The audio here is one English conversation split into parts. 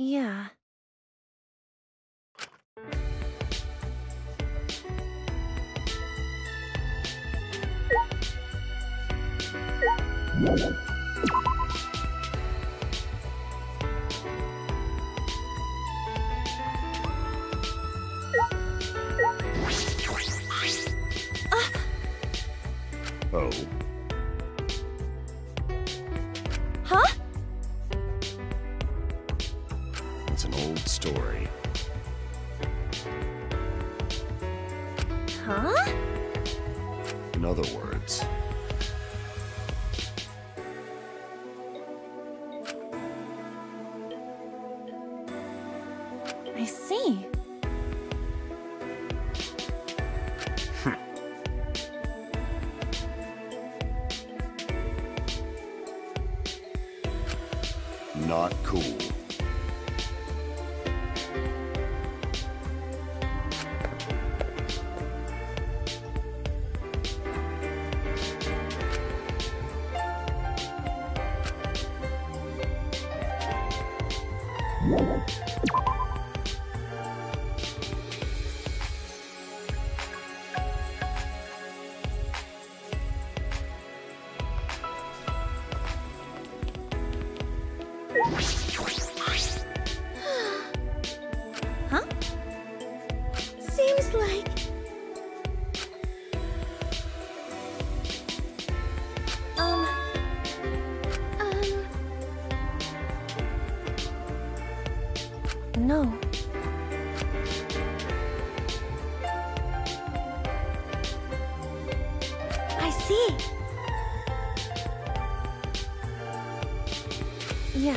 Yeah. Oh. Huh? It's an old story. Huh? In other words. I see. Not cool. Huh? Seems like... No. I see. Yeah.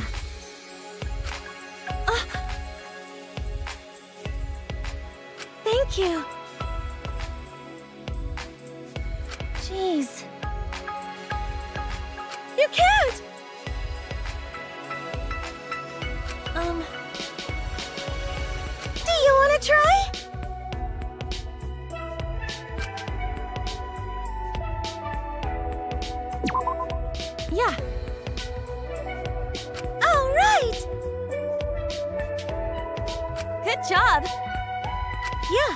Thank you. Jeez. You can't! Do you wanna try? Yeah. All right! Good job! Yeah.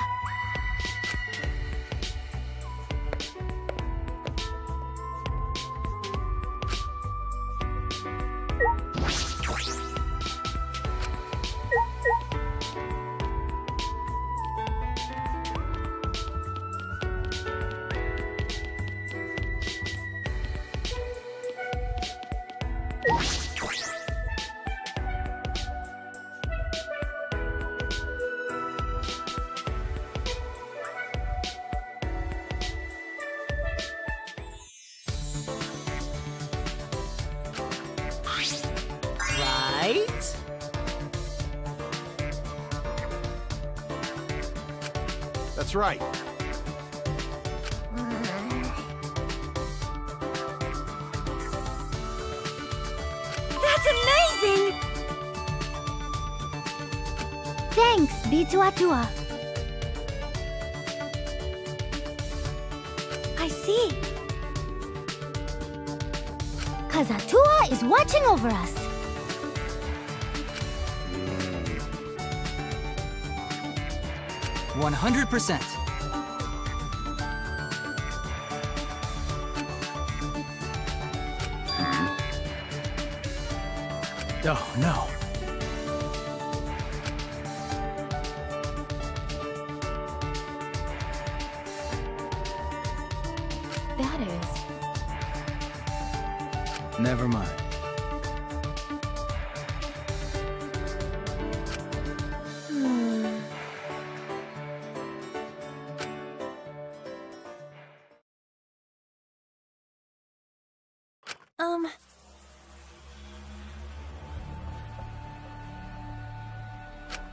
Right? That's right. That's amazing! Thanks, Bituatua. I see. Kazatua is watching over us. One 100%. Oh, no. That is... Never mind.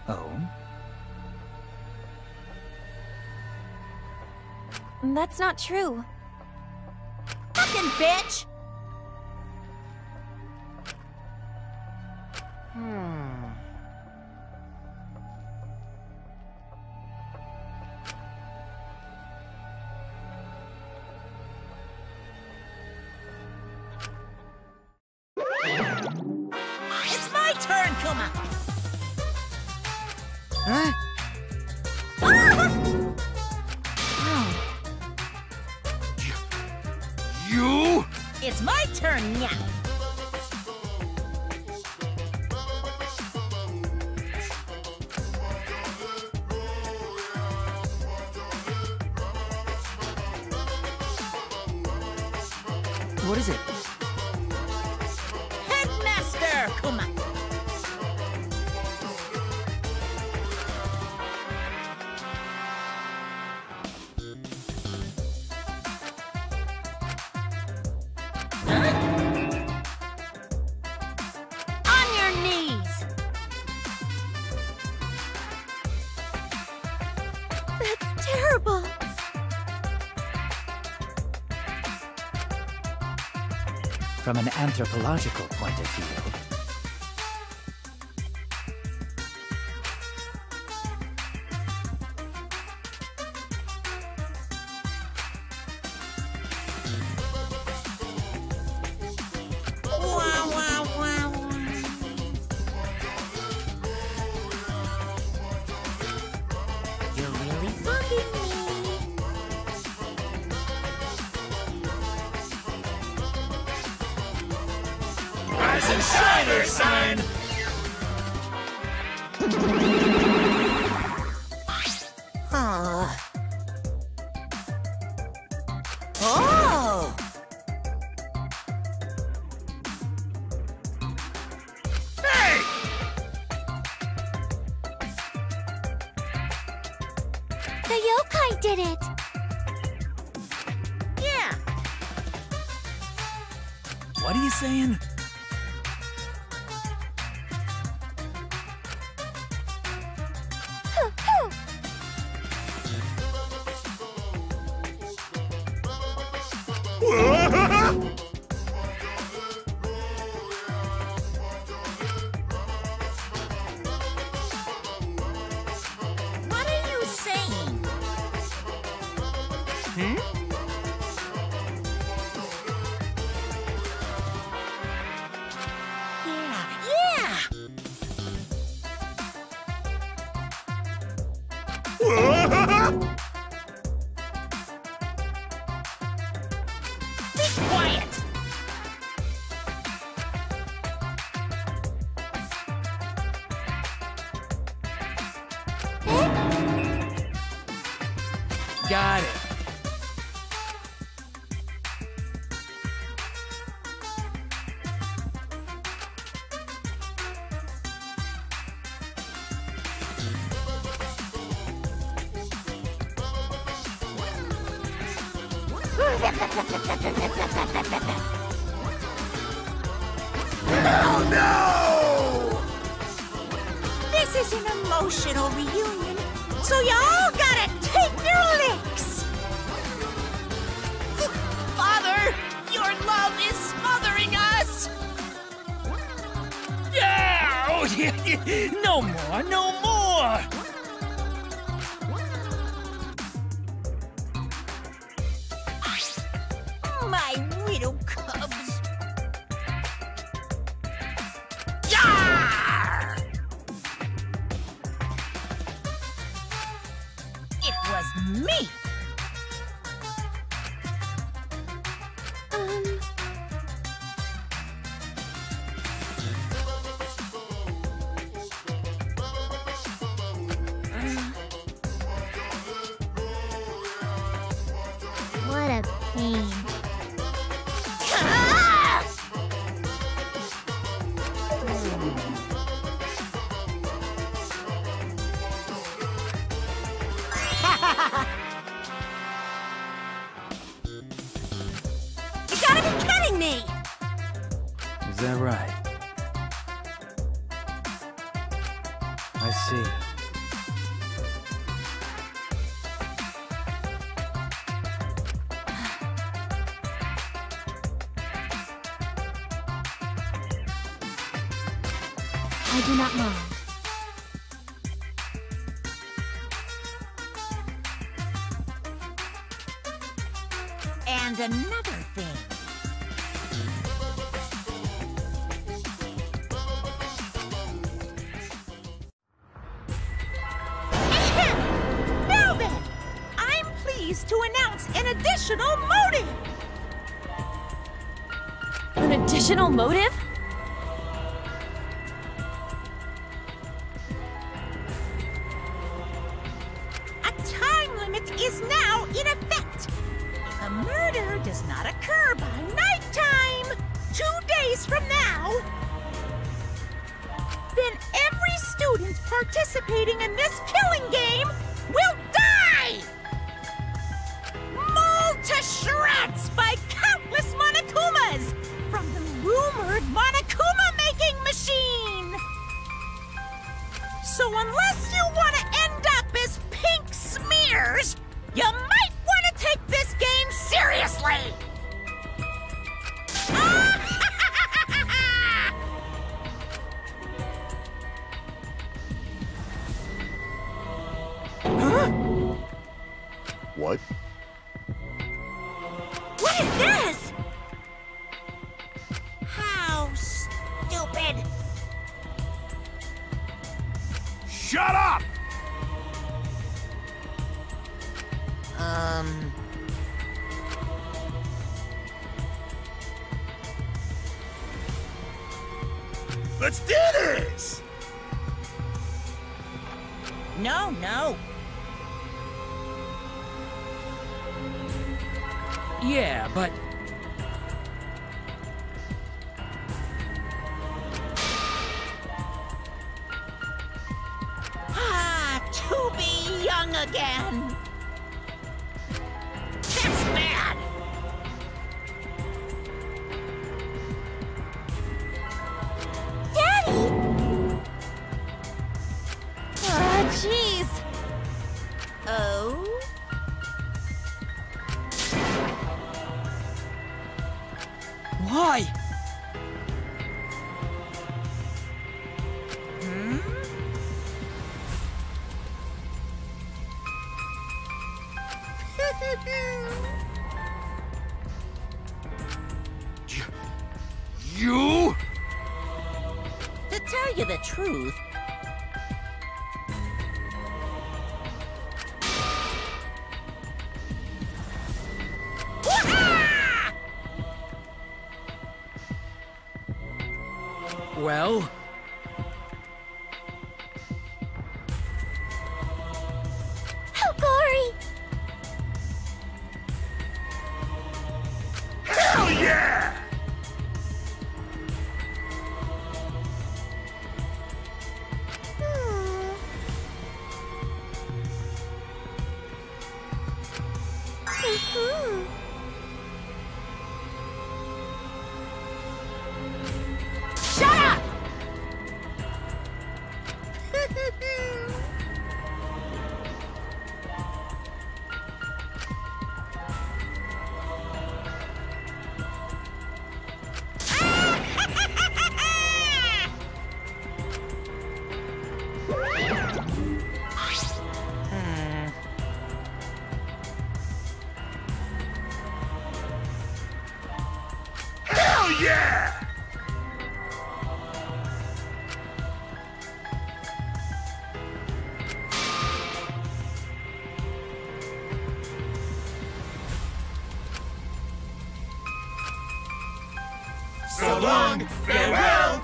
Oh? That's not true. Fucking bitch! It's my turn, Kuma! You? It's my turn now. What is it? Headmaster Kuma. On your knees. That's terrible. From an anthropological point of view. Wow, wow, wow, wow. You're really bugging me. And shiner sign. Oh. Hey. The yokai did it. Yeah. What are you saying? Got it. Oh no! This is an emotional reunion, so y'all gotta take your licks! Father, your love is smothering us! Yeah! Oh, yeah. No more, no more! My widow cubs! Yar! It was me! What a pain. You gotta be kidding me! Is that right? I see. I do not mind. And another thing. additional motive! An additional motive? A time limit is now in effect! If a murder does not occur by nighttime, 2 days from now, then every student participating in this killing game will die! Mauled to shreds by countless Monokumas from the rumored Monokuma-making machine! So unless you want to end up as pink smears, you might want to take this game seriously! What? What is this? How stupid. Shut up! Let's do this! No. Yeah, but... to be young again! That's bad! Daddy! Oh, jeez! Oh? Why? You? To tell you the truth, well? How gory! Hell yeah! Yeah! So long, farewell!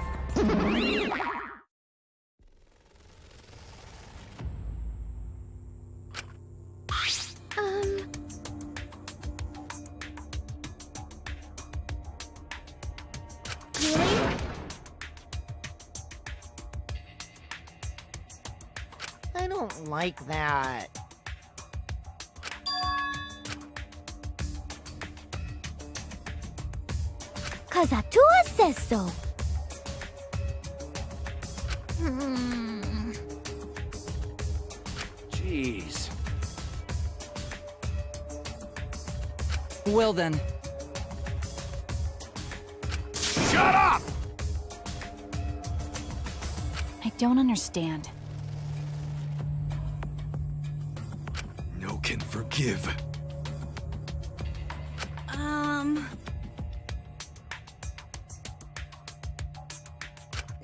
I don't like that. Kazatua says so. Jeez. Well then. Shut up! I don't understand. No can forgive.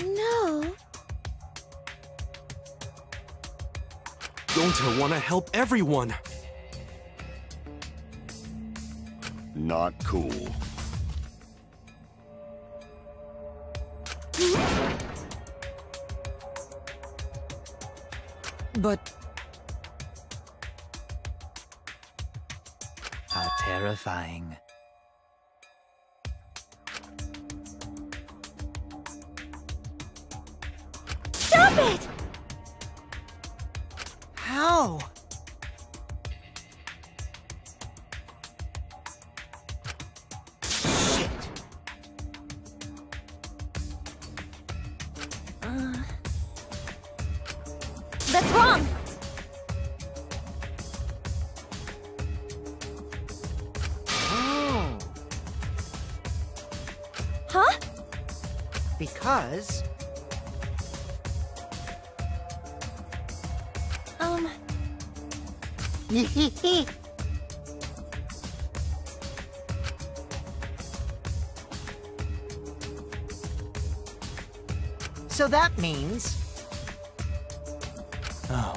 No. Don't I want to help everyone? Not cool. But... how terrifying. Stop it! How? Shit. That's wrong! Oh. Huh? Because... So that means... oh.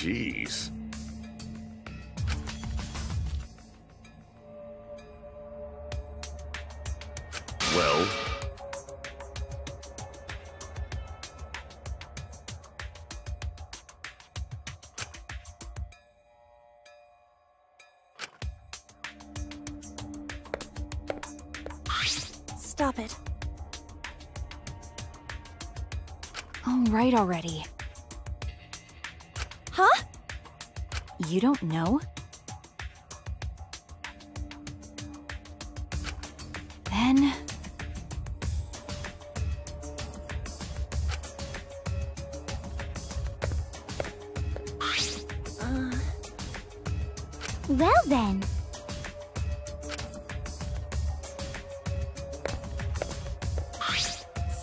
Jeez. Well. Stop it. All right already. You don't know? Then... well then...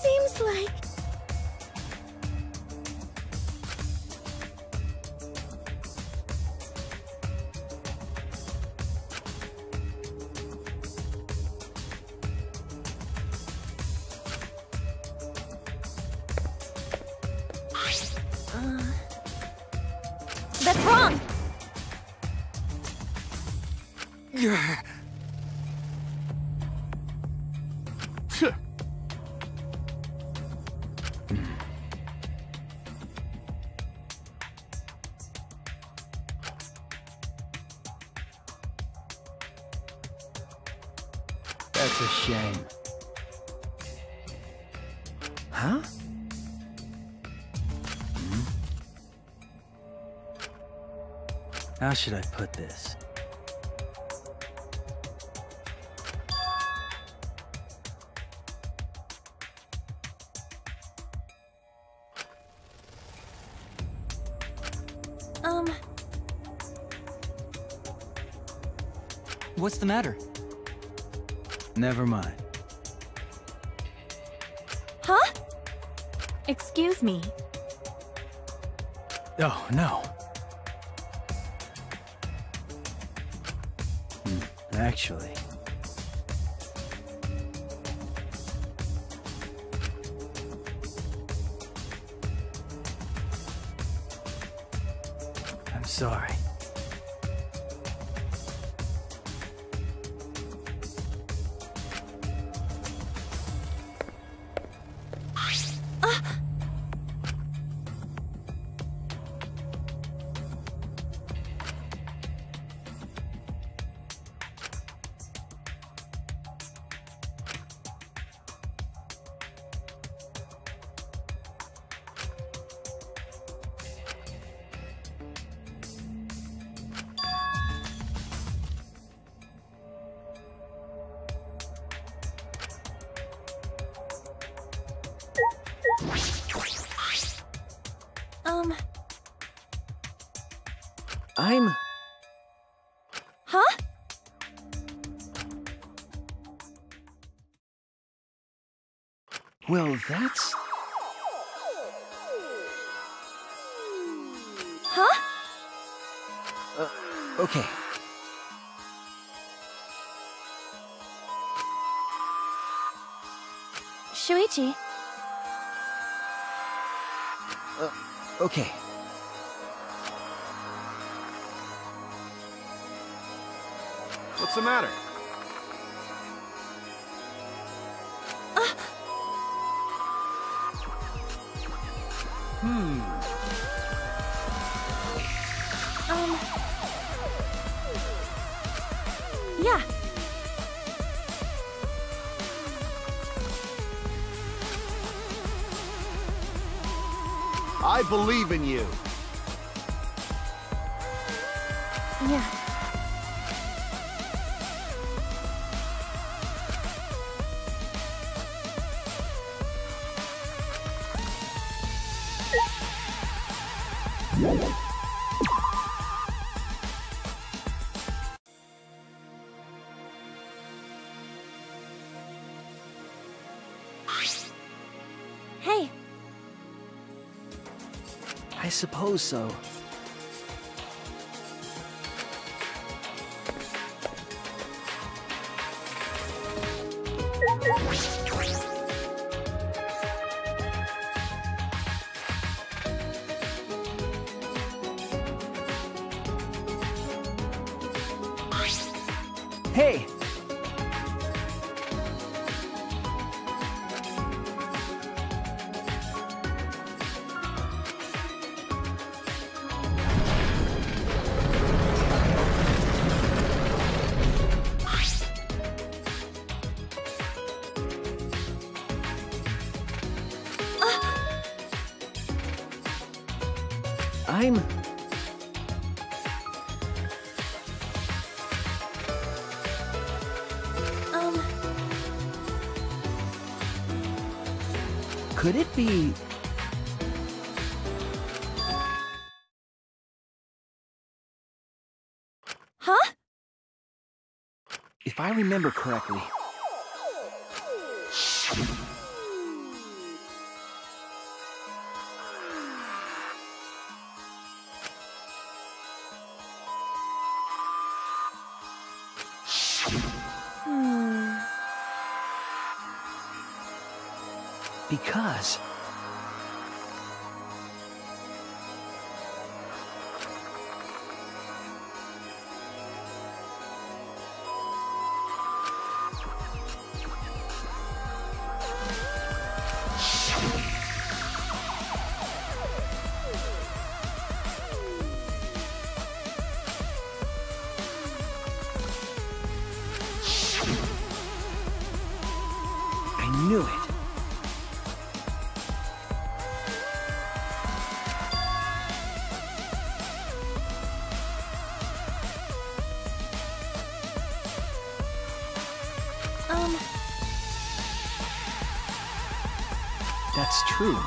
seems like... how should I put this? What's the matter? Never mind. Huh? Excuse me. Oh, no. Actually... I'm sorry. Well, that's... Huh? Okay. Shuichi. Okay. What's the matter? Yeah. I believe in you. Yeah. I suppose so. Hey! Could it be... Huh? If I remember correctly... Because... I knew it. That's true.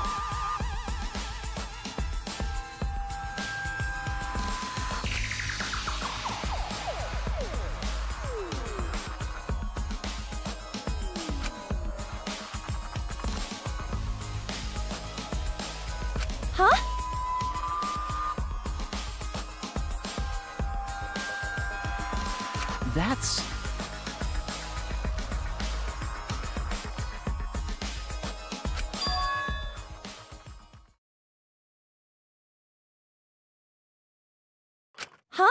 Huh? That's... Huh?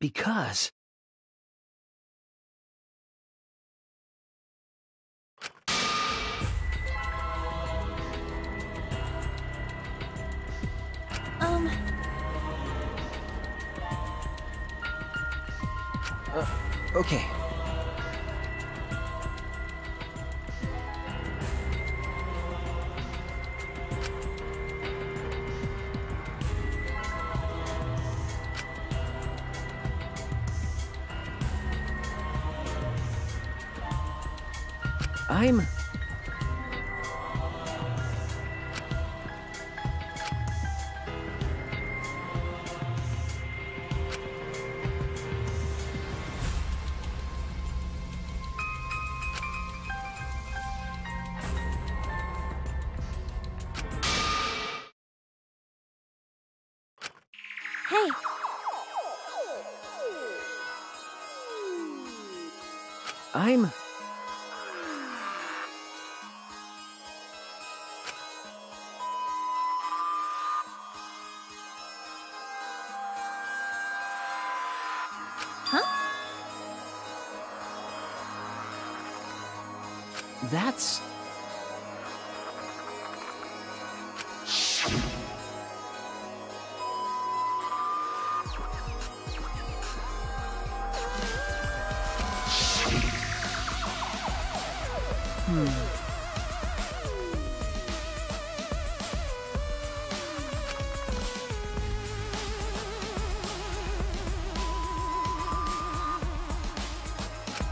Because... okay. I'm... That's...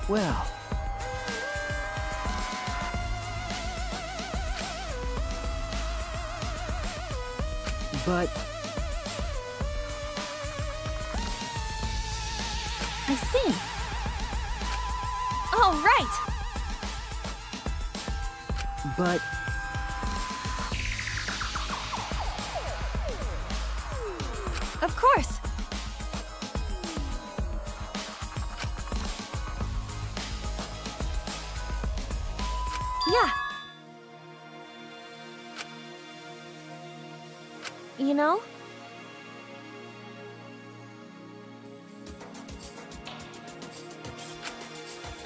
Well... But I see. All right. But of course. Yeah. You know?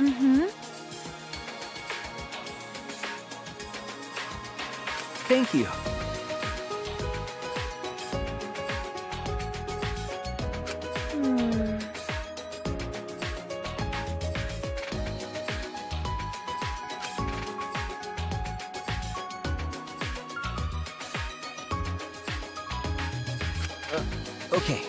Mm-hmm. Thank you. Okay.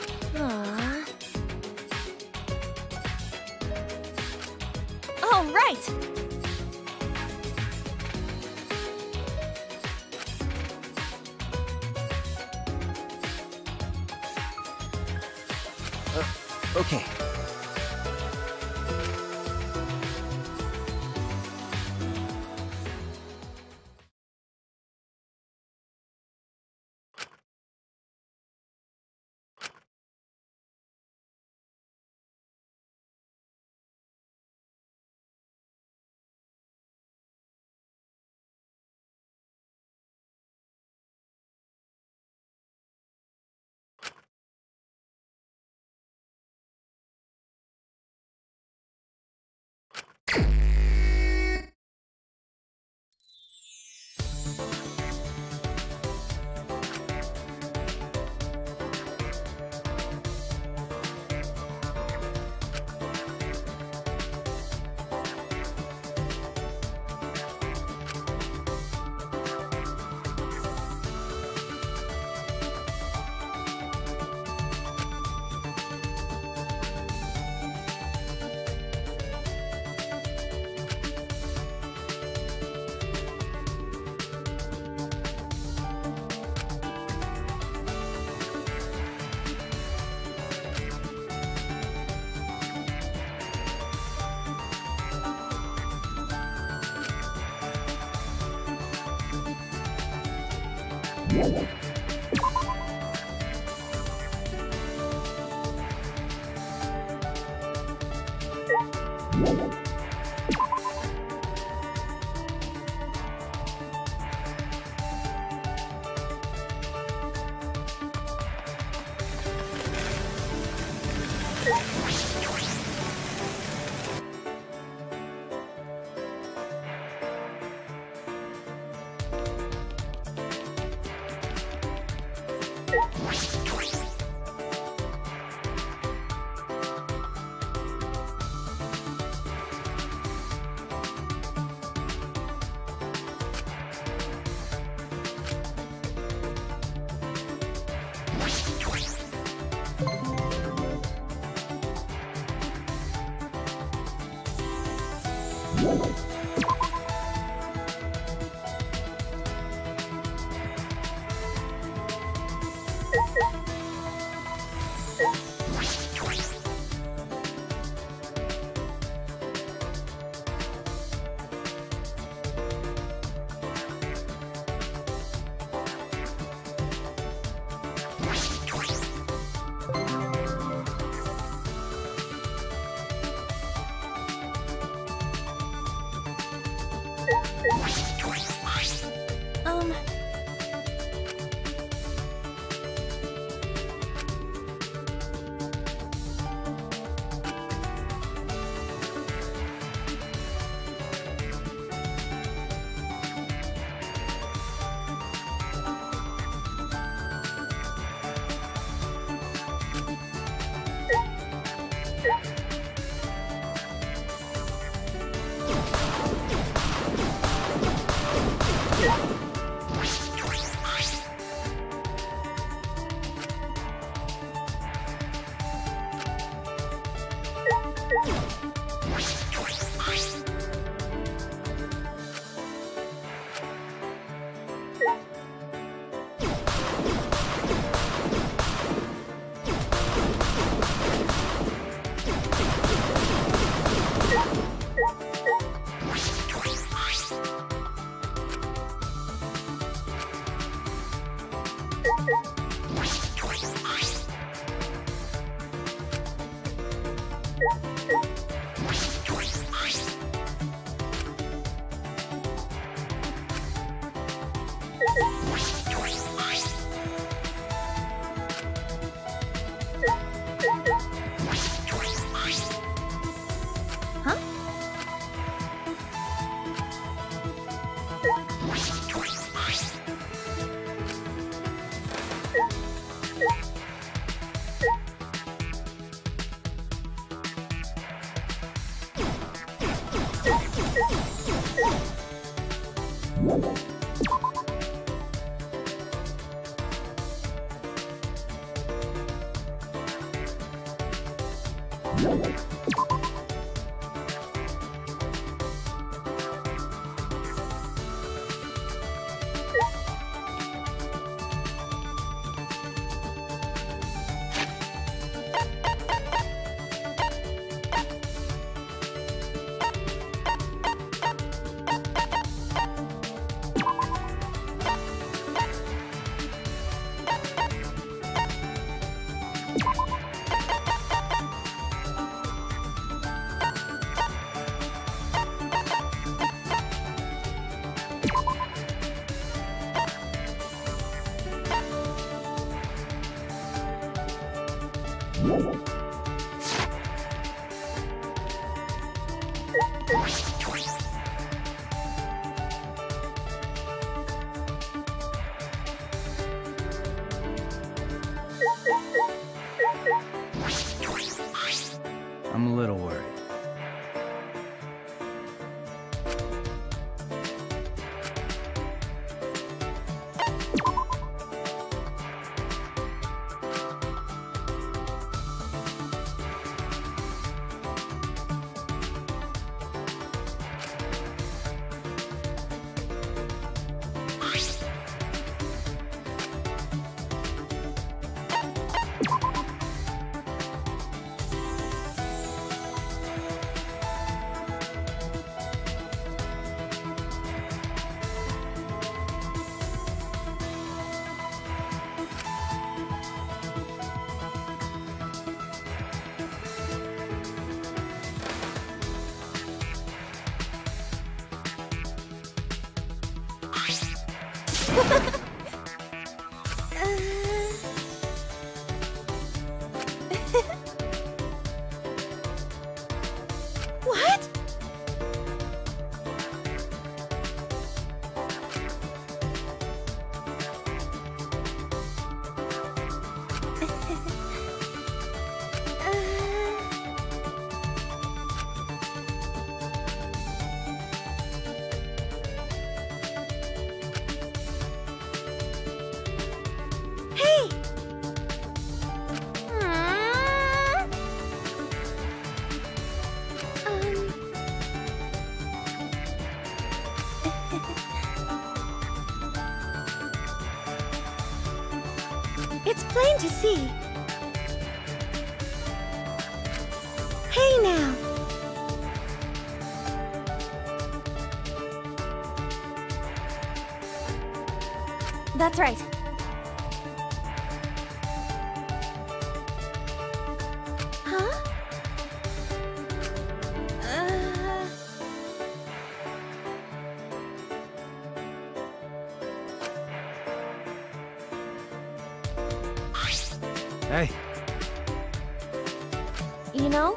That's right. Huh? Hey. You know?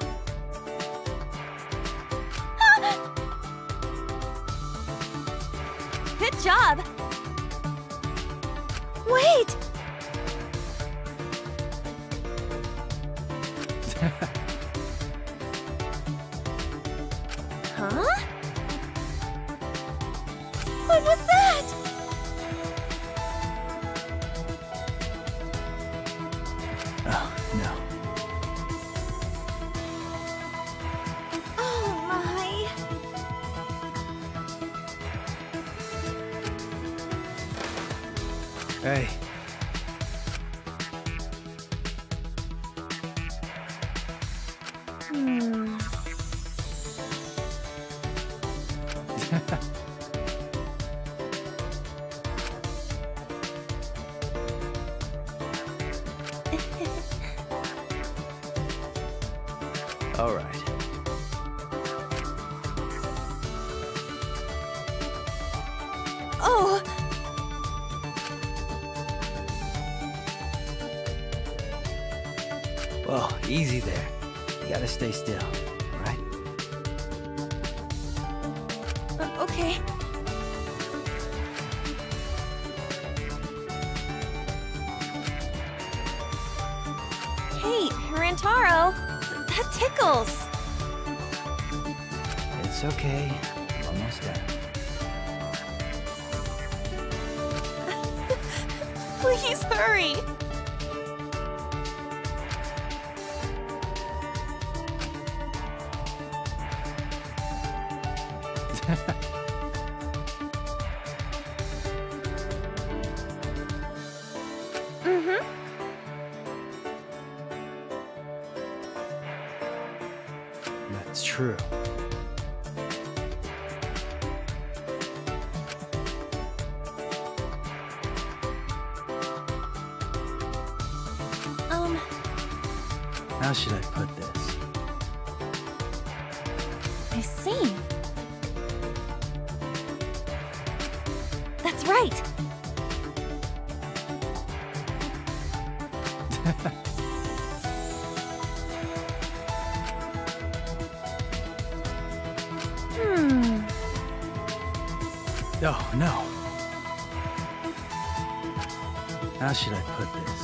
Good job. Wait! Huh? What was that? Oh, no. Oh, my. Hey. How should I put this? I see. That's right. Oh, no. How should I put this?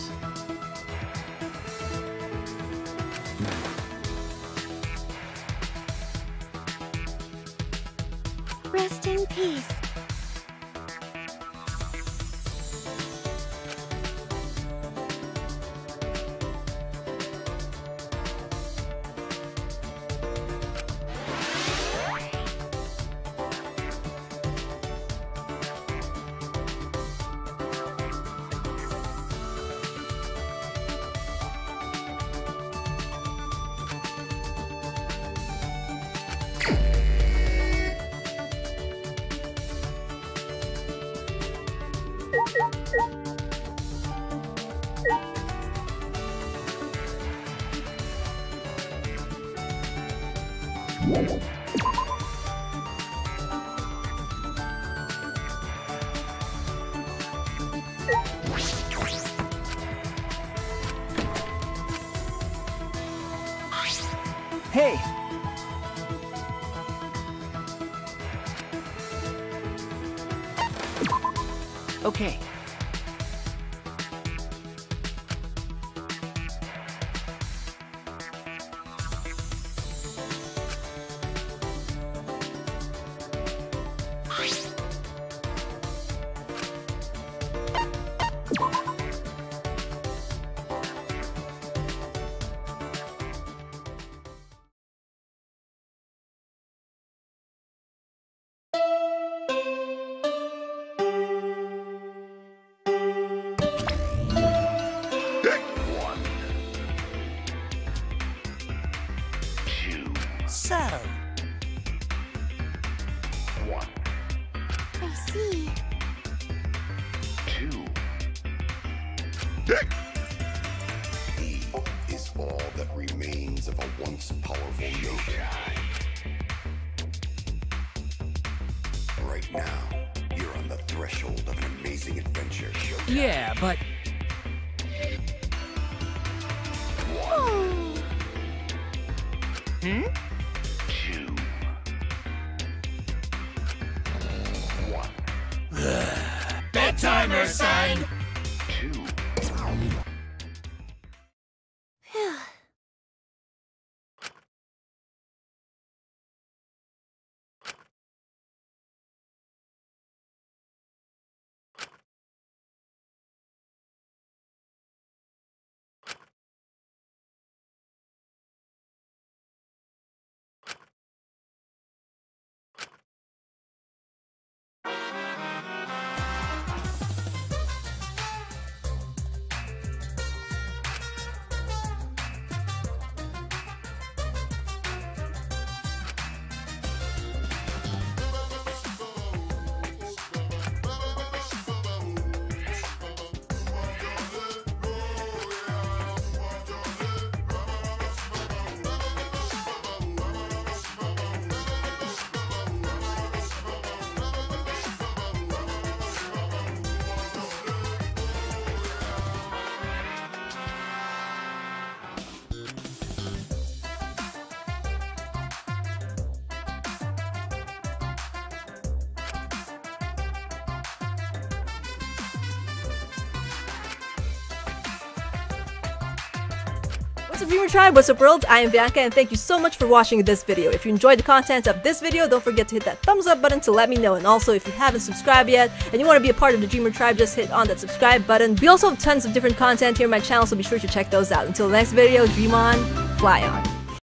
Hey! Okay. Viewer Tribe, what's up world? I am Vianca and thank you so much for watching this video. If you enjoyed the content of this video, don't forget to hit that thumbs up button to let me know, and also if you haven't subscribed yet and you want to be a part of the Dreamer Tribe, just hit on that subscribe button. We also have tons of different content here on my channel, so be sure to check those out. Until the next video, dream on, fly on.